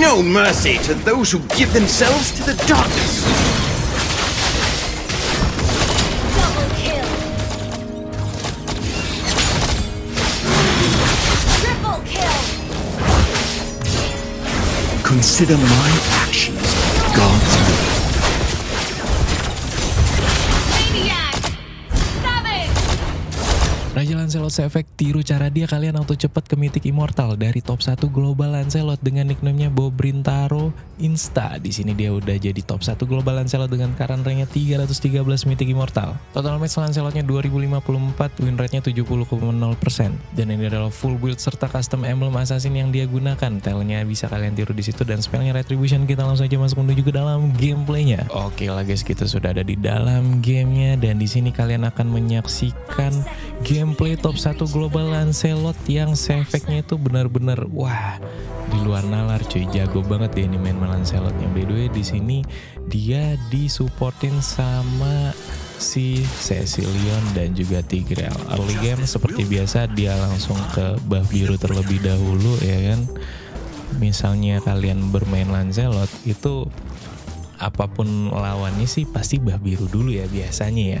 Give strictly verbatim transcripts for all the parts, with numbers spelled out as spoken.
no mercy to those who give themselves to the darkness. Double kill. Triple kill. Consider my actions God's will. Raja Lancelot se-efek tiru cara dia kalian auto cepat ke Mythic Immortal dari top satu Global Lancelot dengan nickname-nya Bobrintaro Insta. Di sini dia udah jadi top satu Global Lancelot dengan current rank-nya tiga ratus tiga belas Mythic Immortal. Total match Lancelot-nya dua ribu lima puluh empat, win rate-nya tujuh puluh koma nol persen. Dan ini adalah full build serta custom emblem assassin yang dia gunakan. Telnya bisa kalian tiru di situ dan spell-nya Retribution. Kita langsung aja masuk menuju ke dalam gameplaynya. Oke lah guys, kita sudah ada di dalam gamenya dan di sini kalian akan menyaksikan game gameplay top satu Global Lancelot yang efeknya itu benar-benar wah di luar nalar cuy, jago banget deh ini main Lancelotnya. By the way di sini dia disupportin sama si Cecilion dan juga Tigreal. Early game seperti biasa dia langsung ke buff biru terlebih dahulu ya kan. Misalnya kalian bermain Lancelot itu apapun lawannya sih pasti buff biru dulu ya biasanya ya.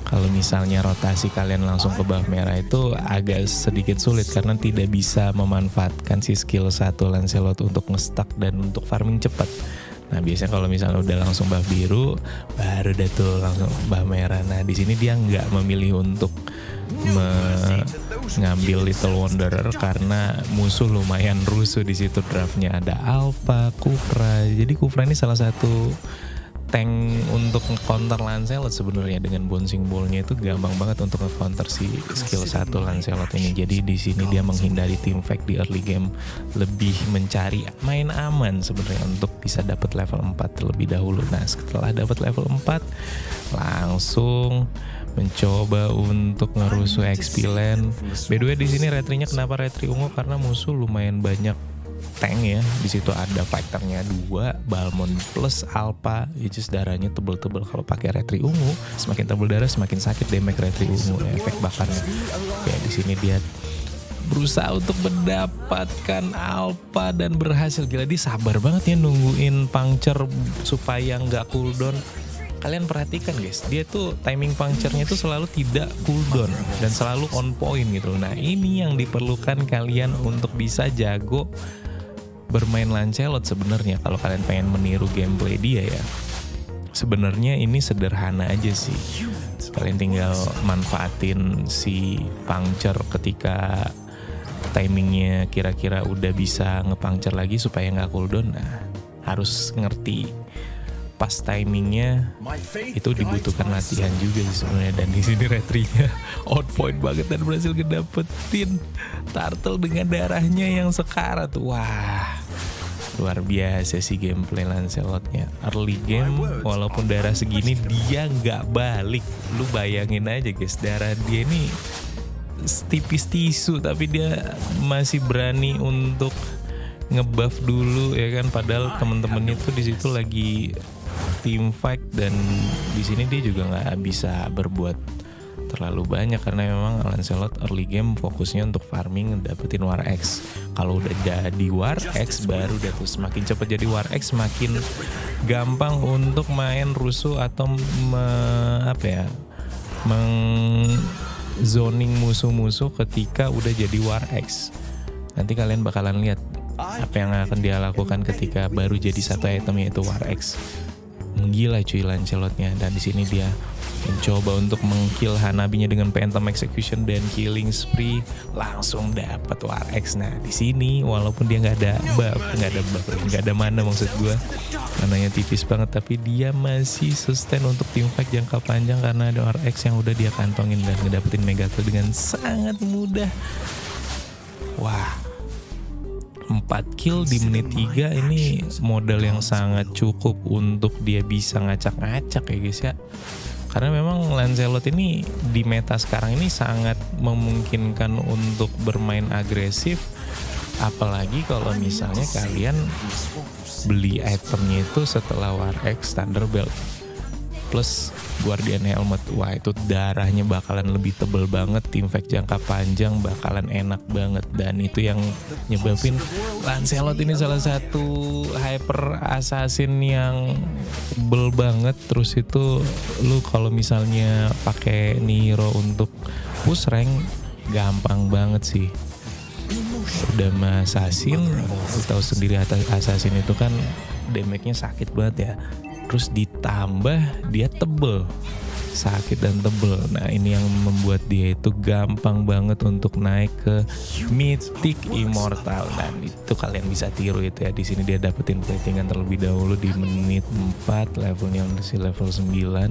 Kalau misalnya rotasi kalian langsung ke buff merah itu agak sedikit sulit karena tidak bisa memanfaatkan si skill satu Lancelot untuk nge-stuck dan untuk farming cepat. Nah biasanya kalau misalnya udah langsung buff biru baru udah tuh langsung buff merah. Nah di sini dia nggak memilih untuk mengambil Little Wanderer karena musuh lumayan rusuh di situ. Draftnya ada Alpha, Kufra. Jadi Kufra ini salah satu tank untuk nge-counter Lancelot sebenarnya. Dengan bouncing ball-nya itu gampang banget untuk nge-counter si skill satu Lancelot ini. Jadi di sini dia menghindari team fight di early game, lebih mencari main aman sebenarnya untuk bisa dapat level empat terlebih dahulu. Nah, setelah dapat level empat langsung mencoba untuk ngerusuh X P land. By the way di sini retrinya kenapa retri ungu? Karena musuh lumayan banyak tank ya, di situ ada fighternya dua, Balmond plus Alpha, itu darahnya tebel-tebel. Kalau pakai retri ungu, semakin tebel darah semakin sakit damage retri ungu ya, efek bakarnya. Oke, di sini dia berusaha untuk mendapatkan Alpha dan berhasil. Gila dia sabar banget ya nungguin puncture supaya nggak cooldown. Kalian perhatikan guys, dia tuh timing puncture-nya tuh selalu tidak cooldown dan selalu on point gitu. Nah ini yang diperlukan kalian untuk bisa jago bermain Lancelot sebenarnya. Kalau kalian pengen meniru gameplay dia ya, sebenarnya ini sederhana aja sih. Kalian tinggal manfaatin si puncture ketika timingnya kira-kira udah bisa nge-puncture lagi supaya nggak cooldown. Nah harus ngerti pas timingnya itu dibutuhkan latihan juga sih sebenarnya. Dan di sini retrinya on point banget dan berhasil ngedapetin turtle dengan darahnya yang sekarat. Wah luar biasa sih gameplay Lancelotnya. Early game walaupun darah segini dia nggak balik. Lu bayangin aja guys, darah dia ini setipis tisu tapi dia masih berani untuk ngebuff dulu ya kan. Padahal temen-temennya tuh di situ lagi team fight dan di sini dia juga nggak bisa berbuat terlalu banyak karena memang Lancelot early game fokusnya untuk farming dapetin War X. Kalau udah jadi War X baru udah tuh semakin cepat jadi War X semakin gampang untuk main rusuh atau me, apa ya mengzoning musuh-musuh ketika udah jadi War X. Nanti kalian bakalan lihat apa yang akan dia lakukan ketika baru jadi satu item yaitu War X. Menggila cuy Lancelotnya. Dan di sini dia mencoba untuk mengkill Hanabinya dengan Phantom Execution dan Killing Spree, langsung dapat War X. Nah di sini walaupun dia nggak ada buff, nggak ada buff, nggak ada mana maksud gue, mananya tipis banget tapi dia masih sustain untuk tim fight jangka panjang karena ada War X yang udah dia kantongin dan ngedapetin Megakill dengan sangat mudah. Wah. empat kill di menit tiga ini modal yang sangat cukup untuk dia bisa ngacak-ngacak ya guys ya. Karena memang Lancelot ini di meta sekarang ini sangat memungkinkan untuk bermain agresif. Apalagi kalau misalnya kalian beli itemnya itu setelah War X Thunderbolt. plus Guardiannya Helmet. Wah, itu darahnya bakalan lebih tebel banget, team fight jangka panjang bakalan enak banget, dan itu yang nyebelin. Lancelot ini salah satu hyper assassin yang tebel banget. Terus itu lu kalau misalnya pakai Niro untuk push rank gampang banget sih. Udah mas assassin, lu tahu sendiri assassin itu kan damage-nya sakit banget ya. Terus ditambah dia tebel, sakit dan tebel. Nah, ini yang membuat dia itu gampang banget untuk naik ke Mythic Immortal, dan itu kalian bisa tiru itu ya. Di sini dia dapetin platingan terlebih dahulu di menit empat, levelnya masih level sembilan.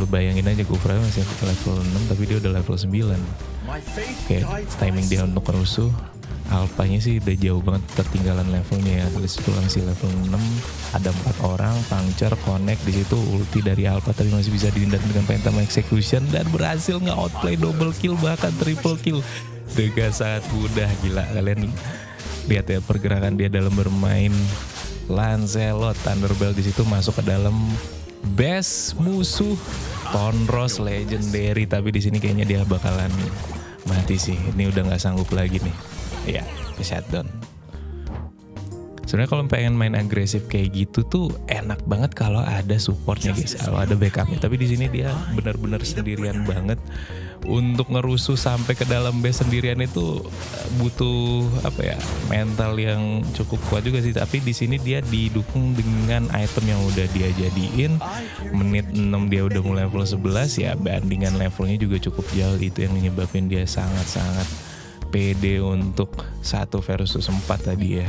Lu bayangin aja, Gufra masih level enam tapi dia udah level sembilan. Oke, timing dia untuk rusuh. Alpanya sih udah jauh banget ketinggalan levelnya ya. Terus pulang sih level enam, ada empat orang, puncture, connect di situ, ulti dari Alpha tapi masih bisa dihindari dengan Phantom Execution dan berhasil nge-outplay double kill bahkan triple kill dengan sangat mudah. Gila, kalian lihat ya pergerakan dia dalam bermain Lancelot. Thunderbolt di situ masuk ke dalam base musuh Thornross legendary, tapi di sini kayaknya dia bakalan mati sih. Ini udah nggak sanggup lagi nih. Ya, shutdown. Sebenarnya kalau pengen main agresif kayak gitu tuh enak banget kalau ada supportnya guys, kalau ada backupnya. Tapi di sini dia benar-benar sendirian banget. Untuk ngerusuh sampai ke dalam base sendirian itu butuh apa ya, mental yang cukup kuat juga sih. Tapi di sini dia didukung dengan item yang udah dia jadiin. Menit enam dia udah mulai level sebelas ya, bandingan levelnya juga cukup jauh. Itu yang menyebabkan dia sangat-sangat P D untuk satu versus empat tadi ya.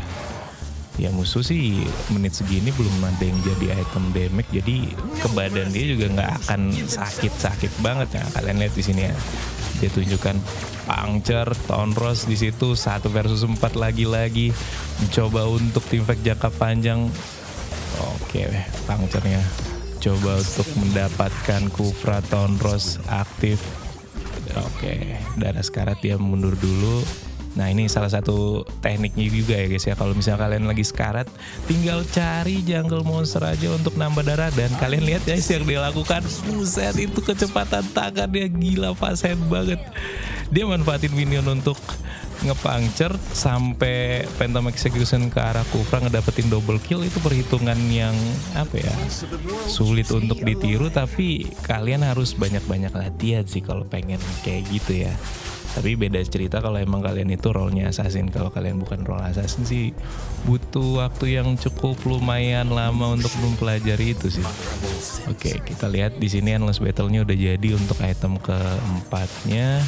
Ya musuh sih menit segini belum ada yang jadi item damage, jadi ke badan dia juga nggak akan sakit-sakit banget ya. Kalian lihat di sini ya, dia tunjukkan puncture, Thornross di situ satu versus empat lagi-lagi, mencoba untuk team fight jangka panjang. Oke, puncture-nya coba untuk mendapatkan Kufra, Thornross aktif. Oke, darah sekarat dia mundur dulu. Nah, ini salah satu tekniknya juga ya guys ya. Kalau misalnya kalian lagi sekarat, tinggal cari jungle monster aja untuk nambah darah. Dan kalian lihat guys yang dia lakukan, buset itu kecepatan tangan dia gila, fast banget. Dia manfaatin minion untuk ngepuncture sampai Phantom Execution ke arah Kufra, ngedapetin double kill. Itu perhitungan yang apa ya, sulit untuk ditiru, tapi kalian harus banyak-banyak latihan sih kalau pengen kayak gitu ya. Tapi beda cerita kalau emang kalian itu role-nya assassin. Kalau kalian bukan role assassin sih butuh waktu yang cukup lumayan lama untuk mempelajari itu sih. Oke, kita lihat di sini endless battle-nya udah jadi untuk item keempatnya.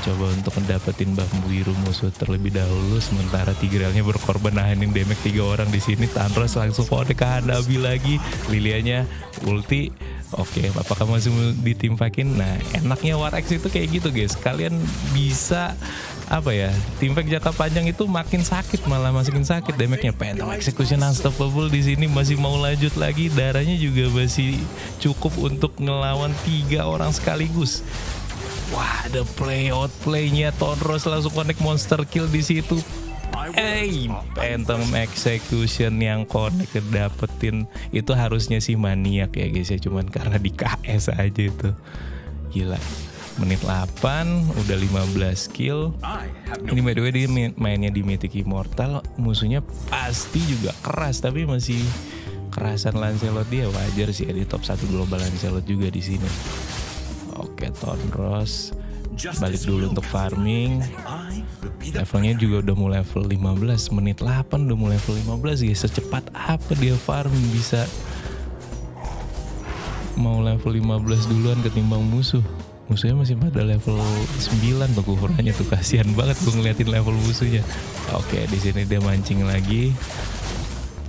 Coba untuk mendapetin bambu biru musuh terlebih dahulu, sementara Tigrealnya berkorban nahanin damage tiga orang di sini. Thunderos langsung connect ke Hanabi lagi, Lilianya ulti. Oke, apakah masih ditimpakin? Nah, enaknya War X itu kayak gitu guys. Kalian bisa apa ya, timpak jangka panjang itu makin sakit, malah makin sakit damage-nya. Phantom Execution unstoppable di sini masih mau lanjut lagi, darahnya juga masih cukup untuk ngelawan tiga orang sekaligus. Wah, ada play out play-nya Thornross langsung connect monster kill di situ. Hey, Phantom Execution yang connect kedapetin itu harusnya si maniak ya guys ya, cuman karena di K S aja itu. Gila. Menit delapan udah lima belas kill. Ini by the way dia mainnya di Mythic Immortal, musuhnya pasti juga keras, tapi masih kerasan Lancelot dia wajar sih ya, di top satu global Lancelot juga di sini. Oke, Thornross balik dulu untuk farming. Levelnya juga udah mulai level lima belas. Menit delapan udah mulai level lima belas guys. Secepat apa dia farming bisa mau level lima belas duluan ketimbang musuh. Musuhnya masih pada level sembilan tuh, kurangnya tuh kasihan banget gue ngeliatin level musuhnya. Oke, di sini dia mancing lagi.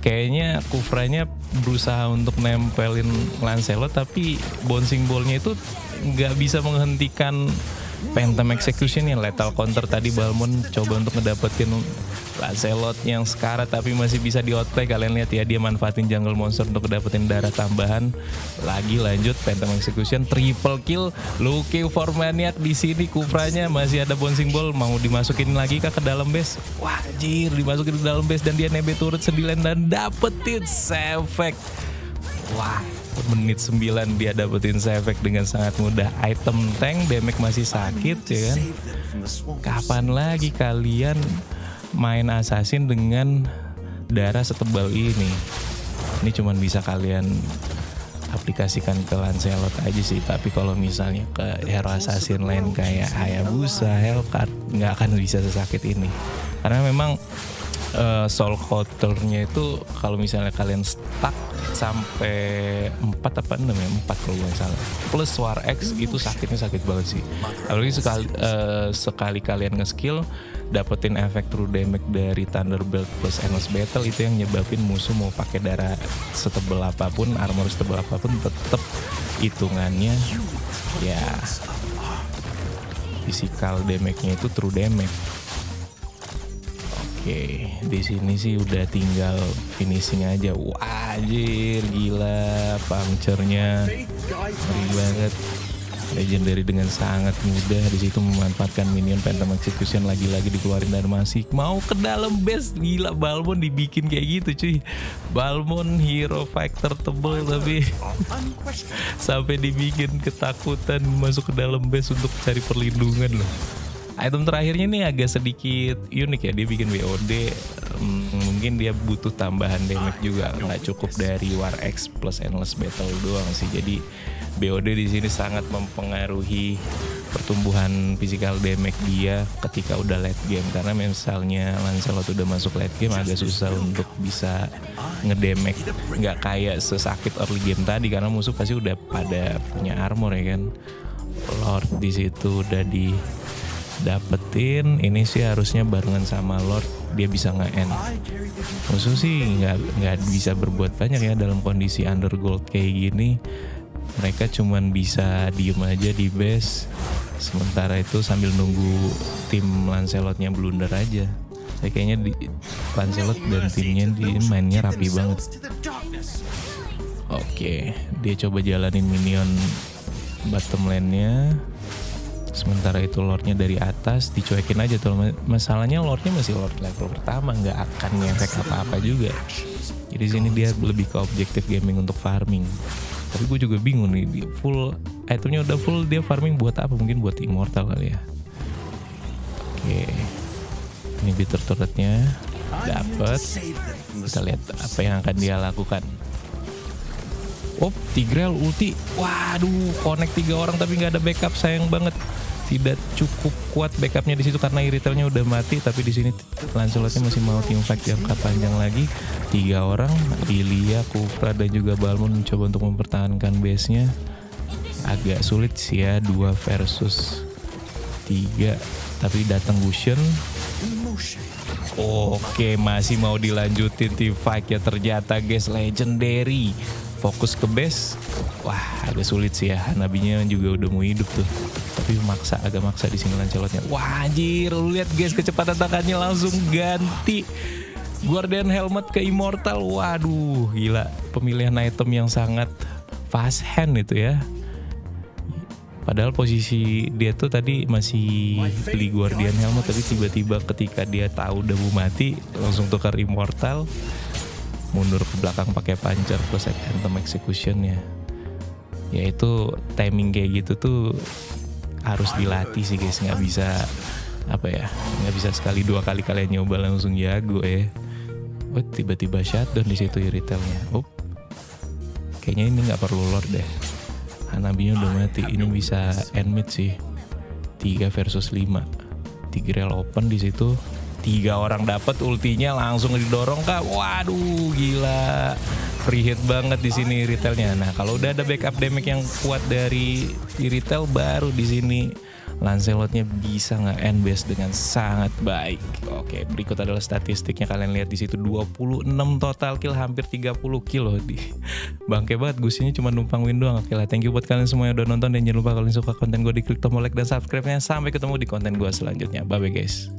Kayaknya Kufranya berusaha untuk nempelin Lancelot, tapi bouncing ball-nya itu nggak bisa menghentikan Phantom Execution yang lethal counter tadi. Balmond coba untuk ngedapetin Lancelot yang sekarat tapi masih bisa di outplay. Kalian lihat ya, dia manfaatin jungle monster untuk ngedapetin darah tambahan. Lagi lanjut Phantom Execution triple kill. Looking for maniac di sini. Kufranya masih ada bouncing ball, mau dimasukin lagi kah ke dalam base? Wah, anjir, dimasukin ke dalam base dan dia nebe turret sembilan dan dapetin Savage. Wah, menit sembilan dia dapetin Sevec dengan sangat mudah. Item tank damage masih sakit ya kan. Kapan lagi kalian main assassin dengan darah setebal ini? Ini cuman bisa kalian aplikasikan ke Lancelot aja sih, tapi kalau misalnya ke hero assassin lain kayak Hayabusa, Hellcat, nggak akan bisa sesakit ini. Karena memang uh, soul coaternya itu kalau misalnya kalian stuck sampai empat apa enam ya, empat kalau nggak salah, plus War X itu sakitnya sakit banget sih. Apalagi sekali, uh, sekali kalian nge-skill dapetin efek true damage dari Thunderbolt plus Endless Battle, itu yang nyebabin musuh mau pakai darah setebel apapun, armor setebel apapun, tetep hitungannya ya physical damage-nya itu true damage. Oke, di sini sih udah tinggal finishing aja. Wah, anjir, gila puncture-nya ngeri banget. Legendary dengan sangat mudah disitu memanfaatkan minion Phantom Execution, lagi-lagi dikeluarin dari masih mau ke dalam base. Gila, Balmond dibikin kayak gitu cuy. Balmond hero fighter tebel tapi sampai dibikin ketakutan masuk ke dalam base untuk cari perlindungan loh. Item terakhirnya nih agak sedikit unik ya, dia bikin W O D. Mungkin dia butuh tambahan damage juga, nggak cukup dari War X plus Endless Battle doang sih. Jadi B O D di sini sangat mempengaruhi pertumbuhan physical damage dia ketika udah late game, karena misalnya Lancelot udah masuk late game agak susah untuk bisa ngedamage, nggak kayak sesakit early game tadi karena musuh pasti udah pada punya armor ya kan. Lord di situ udah di dapetin, ini sih harusnya barengan sama Lord dia bisa nge-end. Musuh sih nggak nggak bisa berbuat banyak ya dalam kondisi undergold kayak gini. Mereka cuman bisa diem aja di base sementara itu sambil nunggu tim Lancelotnya blunder aja. Saya kayaknya di, Lancelot dan timnya di mainnya rapi banget. Oke, dia coba jalanin minion bottom lane-nya. Sementara itu Lordnya dari atas dicuekin aja tuh. Masalahnya Lordnya masih Lord level pertama, nggak akan ngefek apa-apa juga. Jadi sini dia lebih ke objektif gaming untuk farming. Tapi gue juga bingung nih, full itemnya udah full, dia farming buat apa? Mungkin buat immortal kali ya. Oke, ini bitter turretnya dapet. Kita lihat apa yang akan dia lakukan. Op, Tigreal ulti. Waduh, connect tiga orang tapi nggak ada backup, sayang banget. Tidak cukup kuat backupnya di situ karena iritelnya udah mati, tapi di sini Lancelotnya masih mau tim fight jangka panjang lagi. Tiga orang, Ilia, Kufra dan juga Balmond mencoba untuk mempertahankan base-nya. Agak sulit sih ya, dua versus tiga. Tapi datang Gushen. Oke, masih mau dilanjutin tim fight ya, ternyata guys, legendary fokus ke base. Wah, agak sulit sih ya, Hanabinya juga udah mau hidup tuh, tapi maksa, agak maksa di sini Lancelotnya. Wah anjir, lu lihat guys, kecepatan tangannya langsung ganti Guardian Helmet ke Immortal. Waduh, gila, pemilihan item yang sangat fast hand itu ya. Padahal posisi dia tuh tadi masih beli Guardian Helmet, tapi tiba-tiba ketika dia tahu udah mau mati langsung tukar Immortal, mundur ke belakang pakai puncher plus Phantom Execution ya. Yaitu timing kayak gitu tuh harus dilatih sih guys, nggak bisa apa ya, nggak bisa sekali dua kali kalian nyoba langsung jago ya. Oh, tiba-tiba shutdown di situ iritelnya. Up, kayaknya ini nggak perlu Lord deh. Hanabinya udah mati, ini bisa end mid sih. tiga versus lima. Tigreal open di situ. Tiga orang dapat ultinya, langsung didorong kak. Waduh, gila, free hit banget di sini retailnya. Nah, kalau udah ada backup damage yang kuat dari retail, baru di sini Lancelotnya bisa nge-end base dengan sangat baik. Oke, berikut adalah statistiknya, kalian lihat di situ dua puluh enam total kill, hampir tiga puluh kill loh. Di bangke banget, gusinya cuma numpang win doang. Oke lah, thank you buat kalian semua yang udah nonton, dan jangan lupa kalian suka konten gue diklik tombol like dan subscribe-nya. Sampai ketemu di konten gue selanjutnya. Bye bye guys.